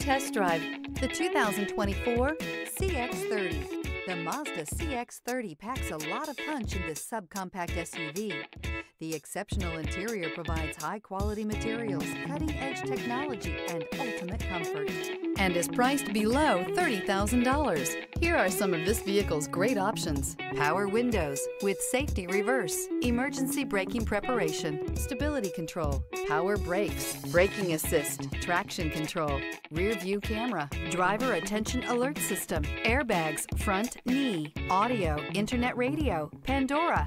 Come test drive the 2024 CX-30. The Mazda CX-30 packs a lot of punch in this subcompact SUV. The exceptional interior provides high-quality materials, cutting-edge technology, and ultimate comfort, and is priced below $30,000. Here are some of this vehicle's great options: power windows with safety reverse, emergency braking preparation, stability control, power brakes, braking assist, traction control, rear view camera, driver attention alert system, airbags, front knee, audio, internet radio, Pandora.